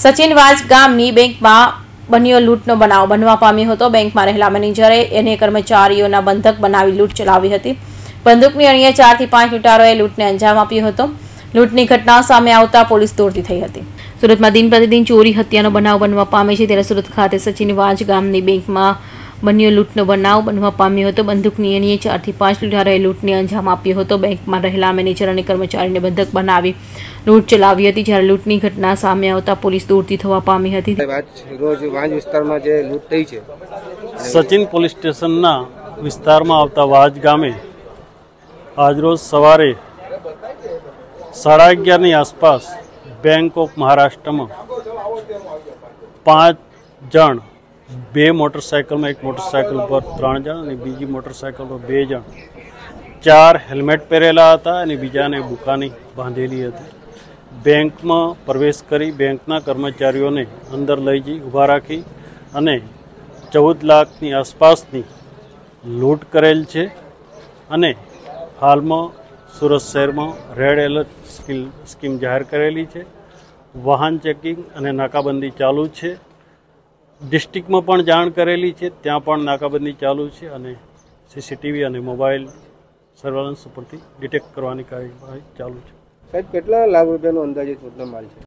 સચિનવાજ ગામની બેંકમાં બન્યો લૂંટનો બનાવ બનવા પામ્યો હતો। બેંકમાં રહેલા મેનેજરે અને કર્મચારીઓના બંધક બનાવી લૂંટ ચલાવી હતી। બંદૂકની અણીએ 4 થી 5 લૂંટારોએ લૂંટને અંજામ આપ્યો હતો। લૂંટની ઘટના સામે આવતા પોલીસ દોડતી થઈ હતી। સુરતમાં દિન પ્રતિદિન ચોરી હત્યાનો બનાવ બનવા પામે છે, ત્યારે સુરત ખાતે સચિનવાજ ગામની બેંકમાં બન્યો લૂંટનો બનાવ બનવા પામ્યો હતો। બંદૂકની અણીએ 4 થી 5 લૂંટારોએ લૂંટને અંજામ આપ્યો હતો। બેંકમાં રહેલા મેનેજર અને કર્મચારીને બંધક બનાવી લૂંટ ચલાવી હતી। જ્યારે લૂંટની ઘટના સામે આવતા પોલીસ દોડતી થવા પામી હતી। રોજ વાંજ વિસ્તારમાં જે લૂંટ થઈ છે, સચિન પોલીસ સ્ટેશનના વિસ્તારમાં આવતા વાંજ ગામે આજરોજ સવારે 11:30 आसपास बैंक ऑफ महाराष्ट्र में 5 जन बे मोटरसाइकिल में, एक मोटरसाइकिल पर 3 जन, बीजी मोटरसाइकिल पर 2 जन, 4 हेलमेट पहरेला था, बीजा ने बुकानी बांधेली थी। बैंक में प्रवेश करी बैंकना कर्मचारीओं ने अंदर लई जी उभा राखी अने 14 लाख नी आसपासनी लूंट करेल छे। अने हाल में सूरत शहर में रेड एलर्ट स्कीम जाहिर करेली है। वाहन चेकिंग और नाकाबंदी चालू है। डिस्ट्रिक्ट में पण जाण करेली है, त्यां पण नाकाबंदी चालू है और सीसीटीवी और मोबाइल सर्वेलन्स परथी डिटेक्ट करवानी कार्यवाही चालू है। साहब, केटला लाख रुपयानो अंदाजे टोटल माल है?